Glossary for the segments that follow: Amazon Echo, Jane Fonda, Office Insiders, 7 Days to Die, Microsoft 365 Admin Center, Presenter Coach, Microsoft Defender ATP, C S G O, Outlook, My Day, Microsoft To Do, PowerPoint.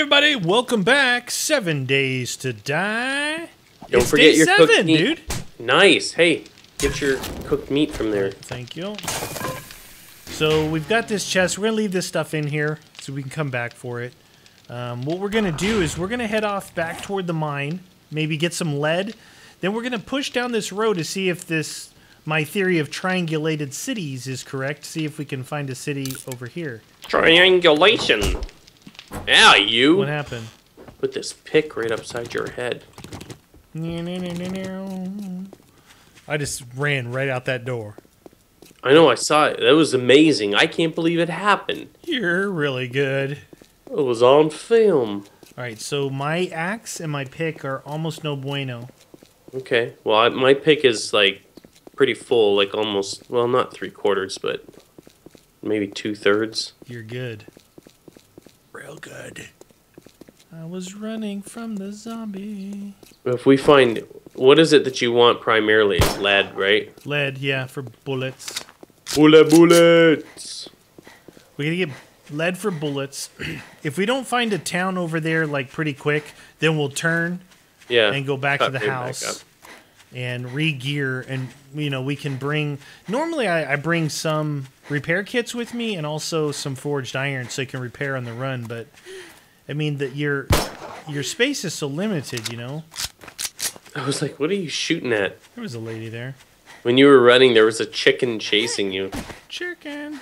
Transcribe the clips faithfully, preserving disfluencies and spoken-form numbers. everybody, welcome back. Seven Days to Die. Don't it's forget day your seven, cooked meat. dude. Nice. Hey, get your cooked meat from there. Thank you. So we've got this chest. We're gonna leave this stuff in here so we can come back for it. Um, what we're gonna do is we're gonna head off back toward the mine. Maybe get some lead. Then we're gonna push down this road to see if this my theory of triangulated cities is correct. See if we can find a city over here. Triangulation. Ow, you! What happened? Put this pick right upside your head. I just ran right out that door. I know, I saw it. That was amazing. I can't believe it happened. You're really good. It was on film. Alright, so my axe and my pick are almost no bueno. Okay, well, I, my pick is, like, pretty full. Like, almost, well, not three quarters, but maybe two thirds. You're good. Real good. I was running from the zombie. If we find, what is it that you want primarily? It's lead, right? Lead, yeah, for bullets. Bullet bullets. We gotta get lead for bullets. If we don't find a town over there like pretty quick, then we'll turn, yeah, and go back Cut to the house and re-gear, and you know we can bring. Normally, I, I bring some repair kits with me and also some forged iron so you can repair on the run. But I mean that your your space is so limited, you know. I was like, "What are you shooting at?" There was a lady there. When you were running, there was a chicken chasing you. Chicken.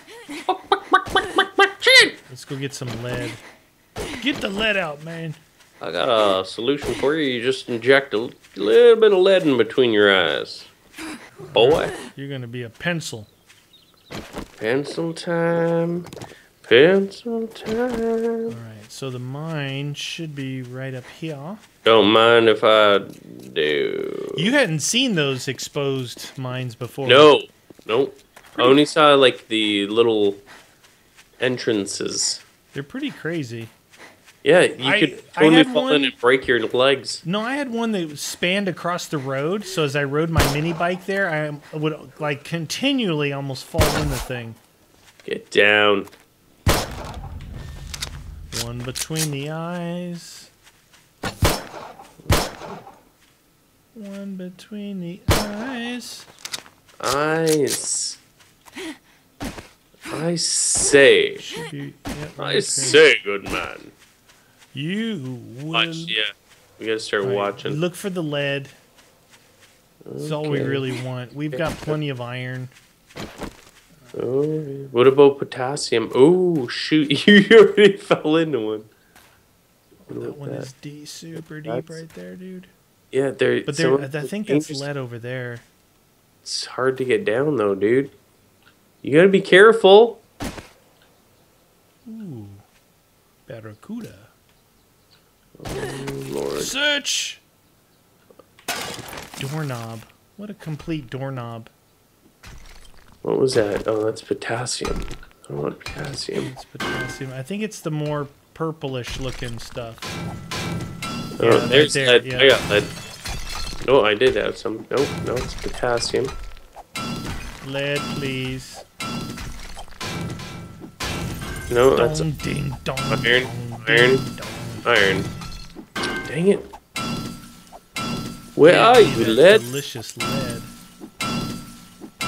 Let's go get some lead. Get the lead out, man. I got a solution for you. You just inject a little bit of lead in between your eyes. Boy. You're going to be a pencil. Pencil time. Pencil time. All right, so the mine should be right up here. Don't mind if I do. You hadn't seen those exposed mines before. No. Nope. I only saw, like, the little entrances. They're pretty crazy. Yeah, you I, could totally fall one, in and break your legs. No, I had one that spanned across the road, so as I rode my mini bike there, I would like continually almost fall in the thing. Get down. One between the eyes. One between the eyes. Eyes. I say. Be, yep, I say, good man. You will. Watch, yeah, we gotta start right. watching. Look for the lead. That's okay. all we really want. We've got plenty of iron. Oh, what about potassium? Oh, shoot! You already fell into one. What that one that? is D super deep that's... right there, dude. Yeah, there. But there, I think that's lead over there. It's hard to get down though, dude. You gotta be careful. Ooh, barracuda. Oh, Lord. Search! Doorknob. What a complete doorknob. What was that? Oh, that's potassium. I don't want potassium. It's potassium. I think it's the more purplish looking stuff. Oh, yeah, there's right there. lead. Yeah. I got lead. No, I did have some. No, no, it's potassium. Lead, please. No, that's dong, ding, dong, iron. Dong, iron. Ding, dong. Iron. Dang it. Where yeah, are you, lead? Delicious lead.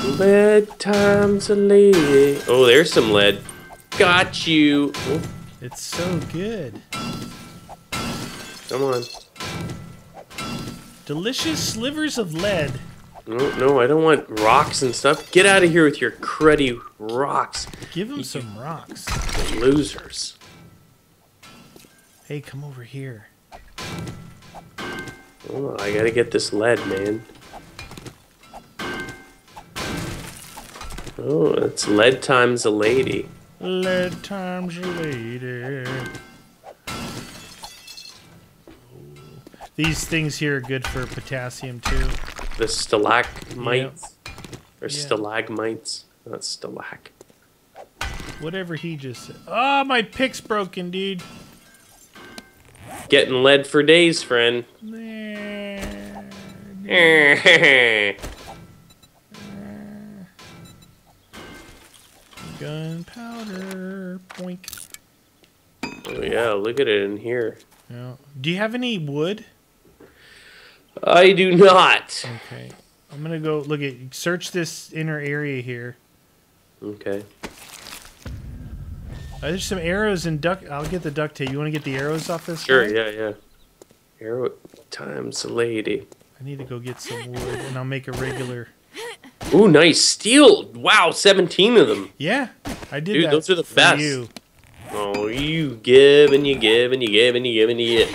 Lead times a lady. Oh, there's some lead. Got you. Oh. It's so good. Come on. Delicious slivers of lead. No, no, I don't want rocks and stuff. Get out of here with your cruddy rocks. Give them you some rocks. Losers. Hey, come over here. Oh, I gotta get this lead, man. Oh, it's lead times a lady. Lead times a lady. These things here are good for potassium, too. The stalagmites. Yep. Or yeah. stalagmites. Not stalag. Whatever he just said. Oh, my pick's broken, dude. Getting lead for days, friend. Gunpowder. Boink. Oh, yeah, look at it in here. Yeah. Do you have any wood? I do not. Okay. I'm going to go look at, search this inner area here. Okay. Uh, there's some arrows and duct. I'll get the duct tape. You want to get the arrows off this? Sure, guy? yeah, yeah. Arrow times a lady. I need to go get some wood, and I'll make a regular. Ooh, nice steel! Wow, seventeen of them. Yeah, I did. Dude, that those are the best. You. Oh, you give and you give and you give and you give and you get.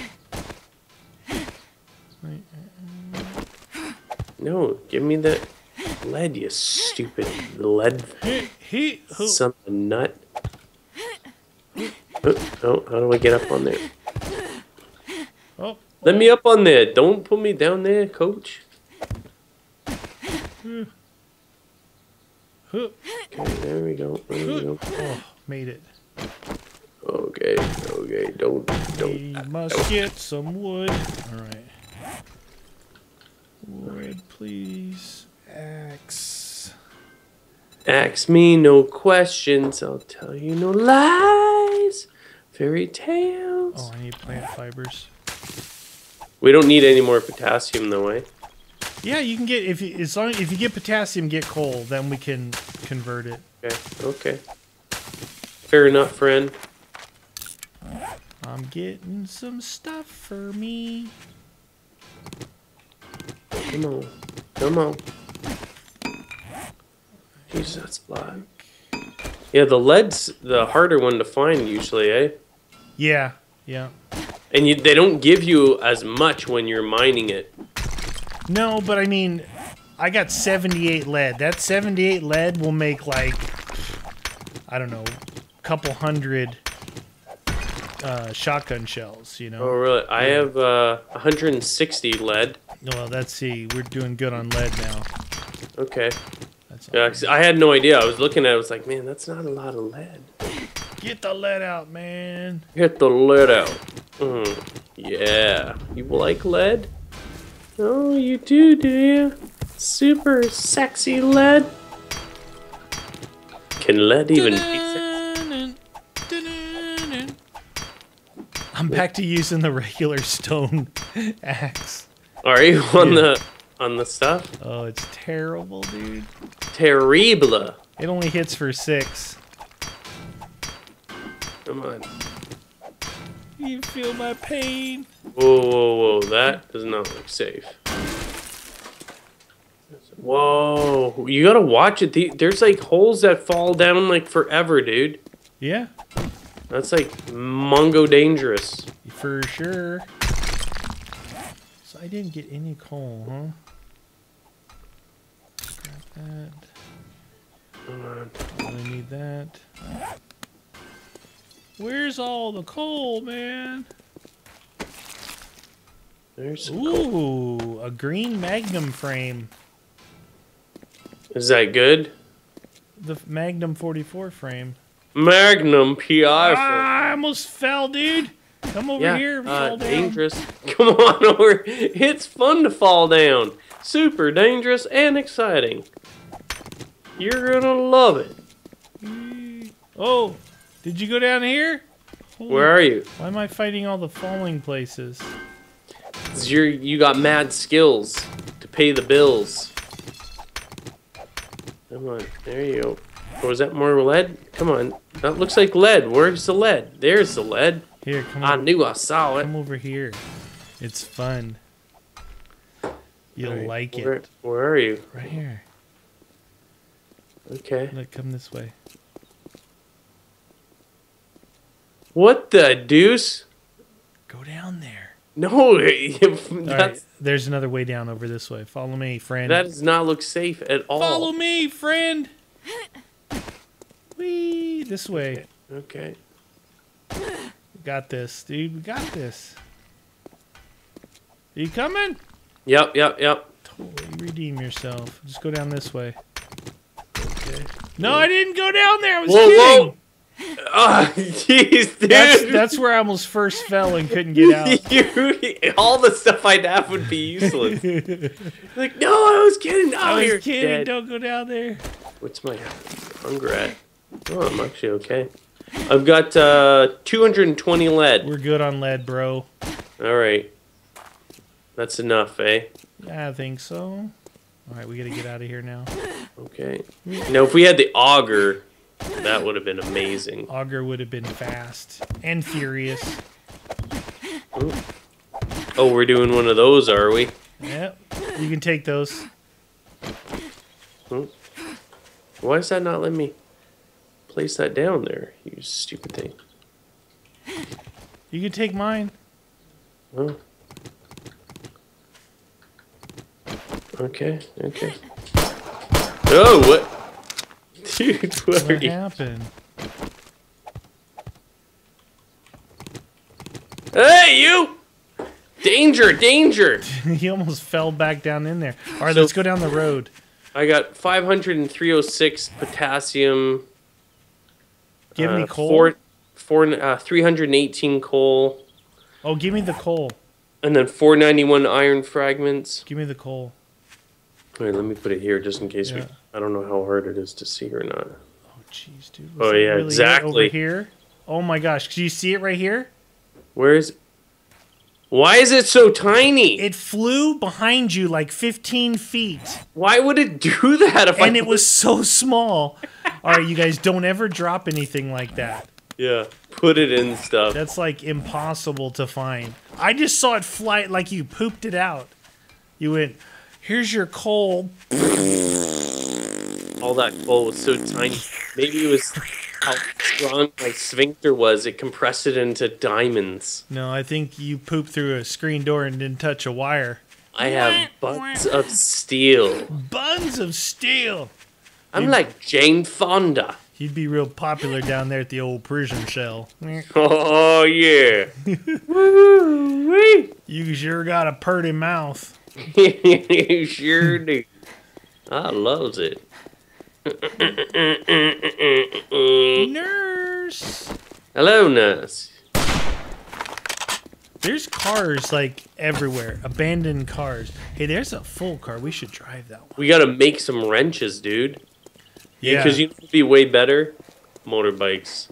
No, give me the lead, you stupid lead. He, he, who? Some nut. Oh, oh, how do I get up on there? Oh, let oh. me up on there. Don't put me down there, coach. Okay, there we go. There we go. Oh, made it. Okay, okay. Don't, don't. We must don't. get some wood. All right. Wood, please. Axe. Ask me no questions. I'll tell you no lies. Fairy tales. Oh, I need plant fibers. We don't need any more potassium, though, eh? Yeah, you can get if you, as long if you get potassium, get coal, then we can convert it. Okay. Okay. Fair enough, friend. I'm getting some stuff for me. Come on, come on. Jeez, that's black. Yeah, the lead's the harder one to find usually, eh? Yeah, yeah. And you, they don't give you as much when you're mining it. No, but I mean, I got seventy-eight lead. That seventy-eight lead will make like, I don't know, a couple hundred uh, shotgun shells, you know? Oh, really? I yeah. have uh, one hundred sixty lead. Well, let's see. We're doing good on lead now. Okay. That's yeah, I had no idea. I was looking at it. I was like, man, that's not a lot of lead. Get the lead out, man. Get the lead out. Mm. Yeah. You like lead? Oh, you do, do you? Super sexy lead. Can lead even be sexy? I'm back to using the regular stone axe. Are you on dude. the on the stuff? Oh, it's terrible, dude. Terrible. It only hits for six. Come on. You feel my pain. Whoa, whoa, whoa! That does not look safe. Whoa! You gotta watch it. There's like holes that fall down like forever, dude. Yeah. That's like Mongo dangerous. For sure. I didn't get any coal, huh? Grab that. Come on. I need that. Where's all the coal, man? There's some Ooh, coal. a green magnum frame. Is that good? The Magnum forty-four frame. Magnum P I frame. Ah, I almost fell, dude. Come over yeah, here. Uh, fall down. Dangerous. Come on over. It's fun to fall down. Super dangerous and exciting. You're gonna love it. Oh, did you go down here? Holy Where are you? Why am I fighting all the falling places? You're, you got mad skills to pay the bills. Come on. There you go. Or was that more lead? Come on. That looks like lead. Where's the lead? There's the lead. Here, come I over. knew I saw it. Come over here. It's fun. You'll right, like where, it. Where are you? Right here. Okay. Look, come this way. What the deuce? Go down there. No. That's... All right, there's another way down over this way. Follow me, friend. That does not look safe at all. Follow me, friend. Whee, this way. Okay. okay. Got this, dude. We got this. Are you coming? Yep, yep, yep. Totally redeem yourself. Just go down this way. Okay. No, whoa. I didn't go down there. I was whoa, kidding. Whoa. Oh, jeez, dude. That's, that's where I almost first fell and couldn't get out. you, all the stuff I'd have would be useless. Like, no, I was kidding. Oh, I was you're kidding. Dead. Don't go down there. What's my hunger at? Oh, I'm actually okay. I've got uh, two hundred twenty lead. We're good on lead, bro. All right. That's enough, eh? I think so. All right, we got to get out of here now. Okay. Now, if we had the auger, that would have been amazing. Auger would have been fast and furious. Ooh. Oh, we're doing one of those, are we? Yep. You can take those. Ooh. Why is that not letting me place that down there? You stupid thing. You can take mine. Oh. Okay, okay. Oh, what? Dude, what, what are you... happened? Hey, you! Danger, danger! He almost fell back down in there. All right, so, let's go down the road. I got five hundred and three oh six potassium. Do you have uh, any coal? Four, four, uh, three hundred eighteen coal. Oh, give me the coal. And then four ninety-one iron fragments. Give me the coal. All right, let me put it here just in case yeah. we... I don't know how hard it is to see or not. Oh, jeez, dude. Oh, yeah, really exactly. Over here? Oh, my gosh. Do you see it right here? Where is... Why is it so tiny? It flew behind you like fifteen feet. Why would it do that? If and I... it was so small. All right, you guys, don't ever drop anything like that. Yeah, put it in stuff. That's like impossible to find. I just saw it fly like you pooped it out. You went... Here's your coal. All that coal was so tiny. Maybe it was how strong my sphincter was. It compressed it into diamonds. No, I think you pooped through a screen door and didn't touch a wire. I have buns of steel. Buns of steel. I'm you'd, like Jane Fonda. You'd be real popular down there at the old prison cell. Oh, yeah. You sure got a purty mouth. You sure do. I loves it. Nurse. Hello, nurse. There's cars like everywhere. Abandoned cars. Hey, there's a full car. We should drive that one. We gotta make some wrenches, dude. Yeah. Because you would be way better. Motorbikes.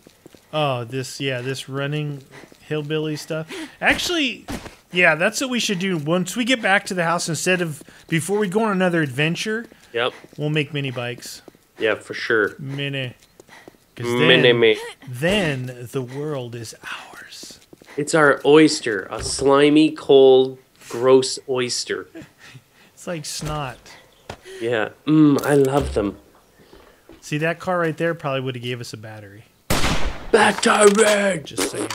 Oh, this yeah, this running hillbilly stuff. Actually. Yeah, that's what we should do. Once we get back to the house, instead of before we go on another adventure, yep, we'll make mini bikes. Yeah, for sure. Mini. Mini me. Then the world is ours. It's our oyster, a slimy, cold, gross oyster. It's like snot. Yeah. Mmm, I love them. See, that car right there probably would have gave us a battery. Battery. Just saying.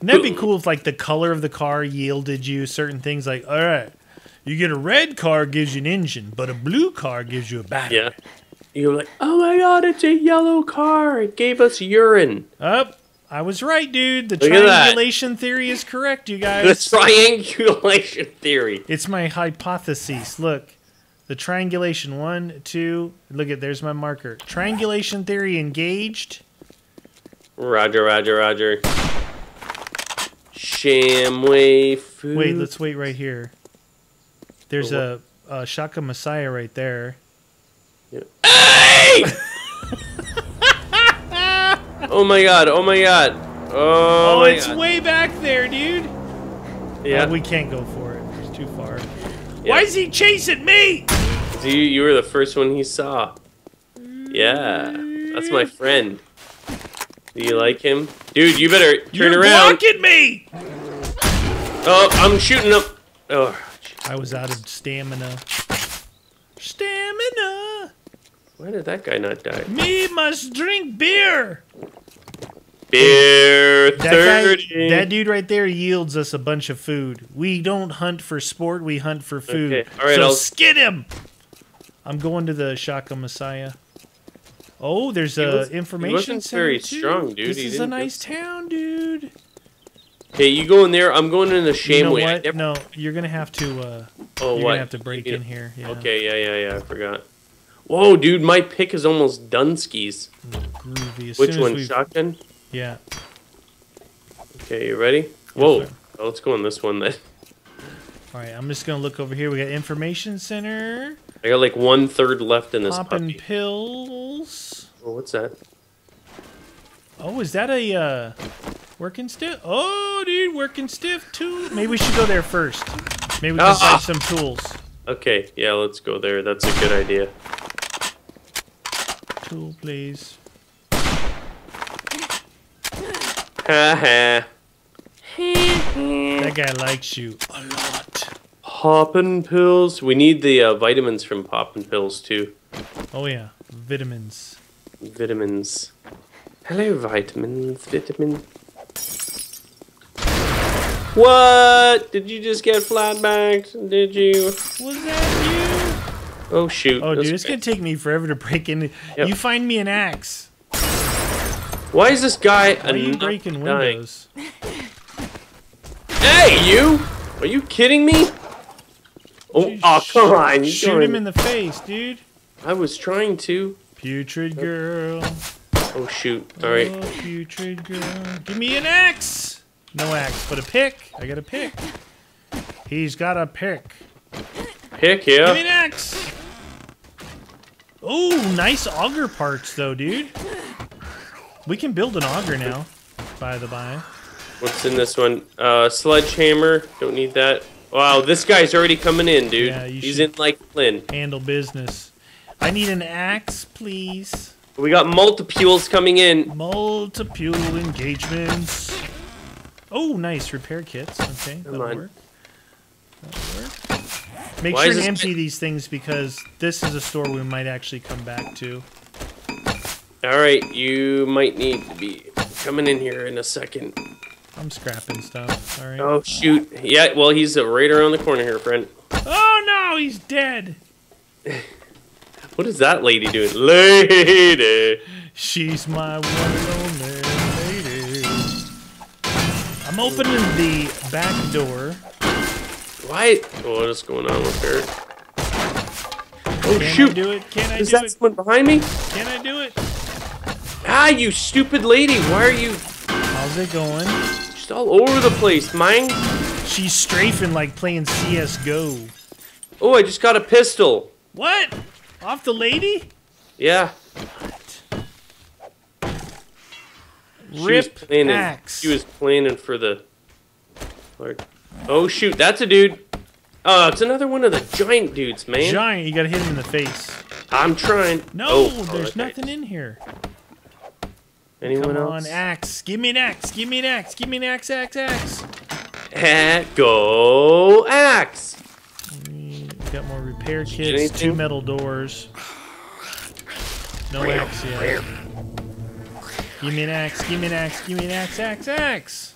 And that'd be cool if, like, the color of the car yielded you certain things. Like, all right, you get a red car, gives you an engine, but a blue car gives you a battery. Yeah. You're like, oh, my God, it's a yellow car. It gave us urine. Up. I was right, dude. The Look triangulation theory is correct, you guys. The triangulation theory. It's my hypothesis. Look. The triangulation. One, two. Look at, there's my marker. Triangulation theory engaged. Roger, roger, roger. Shamway food. Wait, let's wait right here. There's oh, a, a Shaka Messiah right there. Yeah. Hey! Oh my god! Oh my god! Oh, oh my it's god. Way back there, dude. Yeah, oh, we can't go for it. It's too far. Yeah. Why is he chasing me? So you, you were the first one he saw. Yeah, that's my friend. Do you like him? Dude, you better turn You're around. You're blocking me! Oh, I'm shooting up. Oh, geez. I was out of stamina. Stamina! Why did that guy not die? Me must drink beer! Beer that thirty. Guy, that dude right there yields us a bunch of food. We don't hunt for sport, we hunt for food. Okay. All right, so I'll... skid him! I'm going to the Shaka Messiah. Oh, there's a was, information. He wasn't very too. strong, dude. This he is a nice get... town, dude. Hey, you go in there. I'm going in the shame way. You know what? Never... No, you're gonna have to. Uh, oh, you're what? gonna have to break in here. Yeah. Okay, yeah, yeah, yeah. I forgot. Whoa, dude, my pick is almost Dunskies. Groovy. Which one? We've... Shotgun. Yeah. Okay, you ready? Whoa. Yes, oh, let's go on this one then. All right, I'm just gonna look over here. We got information center. I got like one third left in this Popping puppy. Popping pills. Oh, what's that? Oh, is that a uh, working stiff? Oh, dude, working stiff too. Maybe we should go there first. Maybe we can uh, find some tools. Okay, yeah, let's go there. That's a good idea. Tool, please. Haha. That guy likes you a lot. Poppin' pills. We need the uh, vitamins from poppin' pills too. Oh yeah, vitamins. Vitamins. Hello, vitamins, vitamin. What? Did you just get flatbacked? Did you? Was that you? Oh shoot! Oh dude, it's gonna take me forever to break in. Yep. You find me an axe. Why is this guy? Why are you breaking windows? Hey, you! Are you kidding me? Oh, dude, oh come on! You shoot him in the face, dude. I was trying to. Putrid girl. Oh shoot! All right. Oh, putrid girl. Give me an axe. No axe, but a pick. I got a pick. He's got a pick. Pick, yeah. Give me an axe. Oh, nice auger parts though, dude. We can build an auger now. By the by. What's in this one? Uh, sledgehammer. Don't need that. Wow, this guy's already coming in, dude. Yeah, you He's in like Flynn. Handle business. I need an axe, please. We got multipules coming in. Multipule engagements. Oh, nice. Repair kits. Okay, that'll work. That'll work. Make sure to empty these things because this is a store we might actually come back to. All right, you might need to be coming in here in a second. I'm scrapping stuff. All right. Oh, shoot. Yeah, well, he's right around the corner here, friend. Oh, no, he's dead. What is that lady doing? Lady! She's my one and only lady. I'm opening the back door. Why? Oh, what is going on with her? Oh, Can shoot. I do it? Can I is do it? Is that someone behind me? Can I do it? Ah, you stupid lady. Why are you... How's it going? She's all over the place, mine. She's strafing like playing C S G O. Oh, I just got a pistol. What? Off the lady? Yeah. What? Rip she was axe. She was planning for the... Oh, shoot. That's a dude. Oh, uh, it's another one of the giant dudes, man. Giant. You gotta hit him in the face. I'm trying. No, oh, there's okay. nothing in here. Anyone Come else? Come on, axe. Give me an axe. Give me an axe. Give me an axe, axe, axe. And go axe. Got more repair kits, two metal doors. No axe yet. Give me an axe, give me an axe, give me an axe, axe, axe.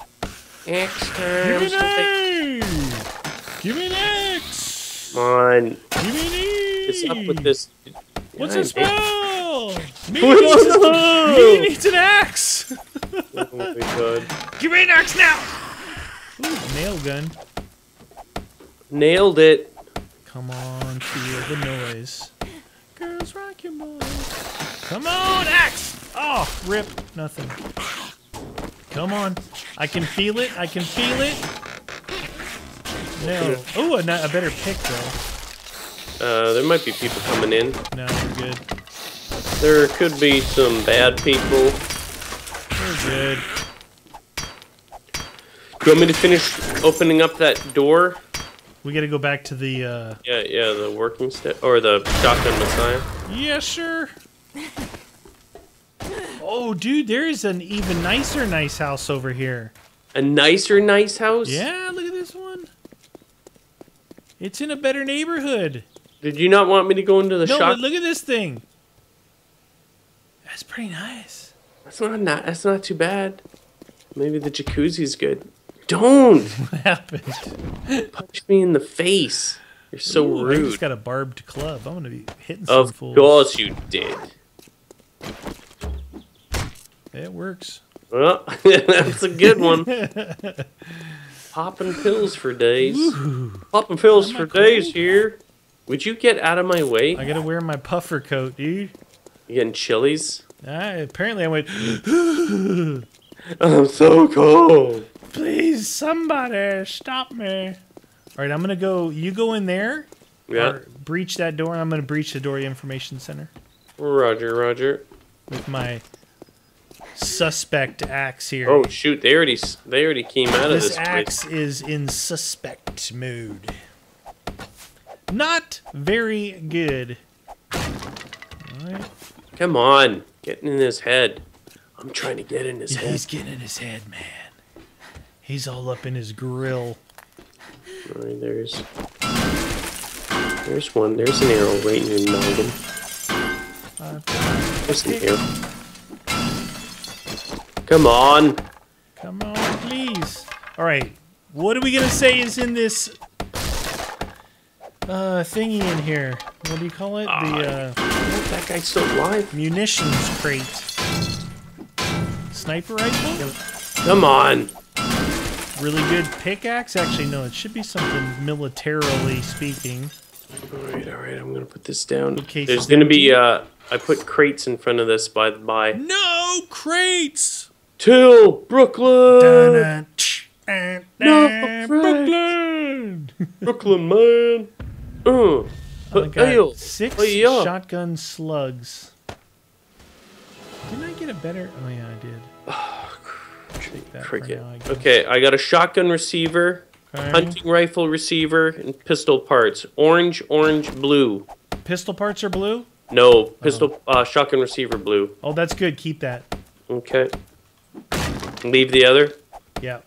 Axe time. Give me an axe. Give me an axe. Come on. Give me an axe. What's up with this? What's his spell? Me needs an axe. Oh my god. Give me an axe now. Ooh, nail gun. Nailed it. Come on, feel the noise. Girls rock your boys. Come on, axe! Oh, rip, nothing. Come on. I can feel it, I can feel it. No. Oh, a, a better pick, though. Uh, there might be people coming in. No, we're good. There could be some bad people. We're good. Do you want me to finish opening up that door? We gotta go back to the, uh... Yeah, yeah, the working step, or the shotgun messiah. Yeah, sure. Oh, dude, there is an even nicer nice house over here. A nicer nice house? Yeah, look at this one. It's in a better neighborhood. Did you not want me to go into the shotgun? No, but look at this thing. That's pretty nice. That's not, not, that's not too bad. Maybe the jacuzzi's good. Don't! What happened? Punch me in the face. You're so Ooh, rude. I just got a barbed club. I'm gonna be hitting some of fools. Of course you did. It works. Well, that's a good one. Popping pills for days. Ooh. Popping pills for days here. Would you get out of my way? I gotta wear my puffer coat, dude. You getting chilies? I, apparently I went... I'm so cold. Please, somebody, stop me. All right, I'm going to go... You go in there. Yeah. Or breach that door, and I'm going to breach the Doria Information Center. Roger, roger. With my suspect axe here. Oh shoot! They already they already came out this of this. This axe place. Is in suspect mode. Not very good. All right. Come on, getting in his head. I'm trying to get in his yeah, head. He's getting in his head, man. He's all up in his grill. All right, there's there's one. There's an arrow right in the noggin. Uh, There's an arrow. Come on. Come on, please. All right. What are we going to say is in this uh, thingy in here? What do you call it? Uh, the uh, oh, that guy's still alive. Munitions crate. Sniper rifle? Come on. Really good pickaxe? Actually, no. It should be something militarily speaking. All right, all right. I'm going to put this down. Okay, there's going to be... Uh, I put crates in front of this, by the by. No crates! Till Brooklyn! Dun, dun, dun, no, Brooklyn! Brooklyn, man! Uh, oh, got six hey, yeah. shotgun slugs. Didn't I get a better... Oh, yeah, I did. Oh, cricket. cricket. Now, I okay, I got a shotgun receiver, okay. hunting rifle receiver, and pistol parts. Orange, orange, blue. Pistol parts are blue? No, pistol, oh. uh, shotgun receiver blue. Oh, that's good. Keep that. Okay. Leave the other? Yeah.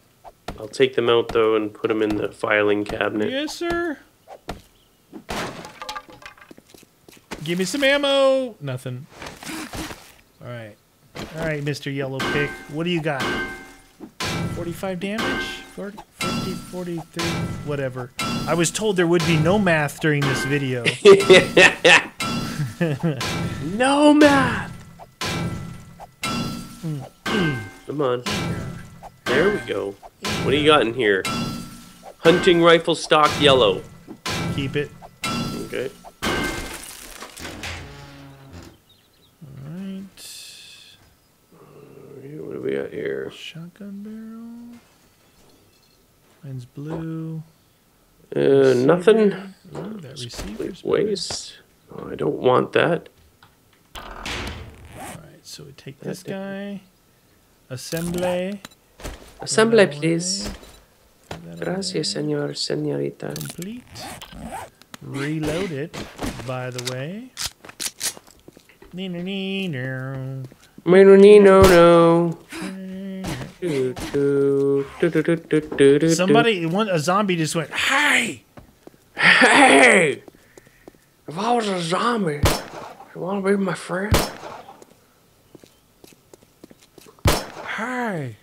I'll take them out, though, and put them in the filing cabinet. Yes, sir. Give me some ammo. Nothing. All right. All right, Mister Yellow Pick. What do you got? forty-five damage? forty, fifty, forty, thirty, whatever. I was told there would be no math during this video. No math! Mm. Mm. Come on. There we go. What do you got in here? Hunting rifle stock yellow. Keep it. Okay. Alright. What do we got here? Shotgun barrel. Mine's blue. Uh, receiver. Nothing. Oh, that receiver's waste. Oh, I don't want that. Alright, so we take this guy. Assembly. Assembly, please. Gracias, señor, señorita. Complete. Reload it, by the way. Nino, no. Somebody, one, a zombie just went, hey! Hey! If I was a zombie, you want to be my friend? Hi.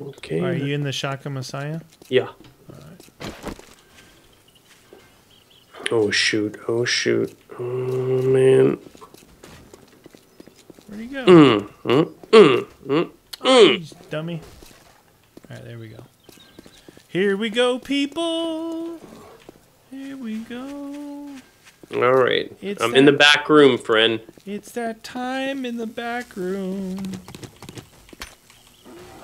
Okay. Are you in the Shaka Messiah? Yeah. All right. Oh shoot! Oh shoot! Oh man! Where'd he go? Mm, mm, mm, mm, mm. Oh, dummy! All right, there we go. Here we go, people! Here we go. All right. It's I'm in the back room, friend. It's that time in the back room.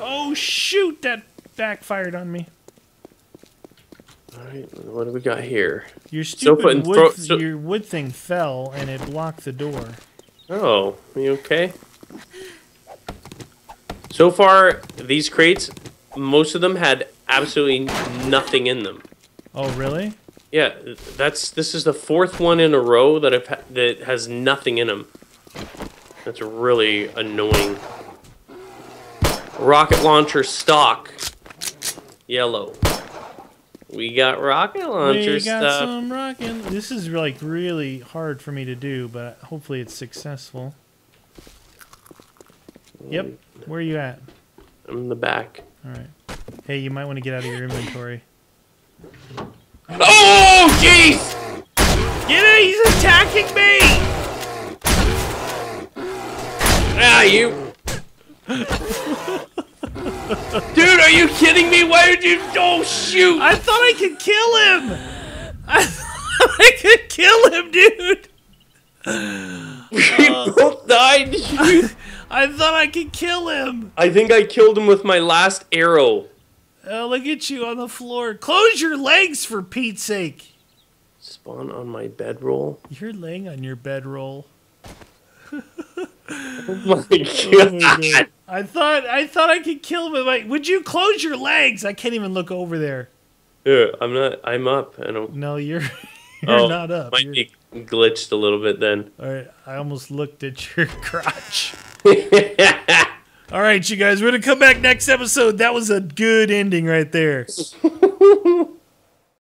Oh shoot! That backfired on me. All right, what do we got here? Your stupid wood, th so your wood thing fell and it blocked the door. Oh, are you okay? So far, these crates, most of them had absolutely nothing in them. Oh really? Yeah, that's this is the fourth one in a row that I've ha that has nothing in them. That's really annoying. Rocket launcher stock yellow. We got rocket launcher stuff. We got some rocket. This is like really hard for me to do, but hopefully it's successful. Yep. Where are you at? I'm in the back. All right. Hey, you might want to get out of your inventory. Oh, jeez! Get it! He's attacking me! Ah, you. Dude, are you kidding me? Why did you? Oh shoot! I thought I could kill him. I thought I could kill him, dude. We uh, both died. I, I thought I could kill him. I think I killed him with my last arrow. Oh, look at you on the floor. Close your legs for Pete's sake. Spawn on my bedroll. You're laying on your bedroll. Oh my God. I thought I thought I could kill him with my. Would you close your legs? I can't even look over there. Yeah, I'm not. I'm up. I don't. No, you're. You're oh, not up. My knee glitched a little bit then. All right, I almost looked at your crotch. All right, you guys, we're gonna come back next episode. That was a good ending right there.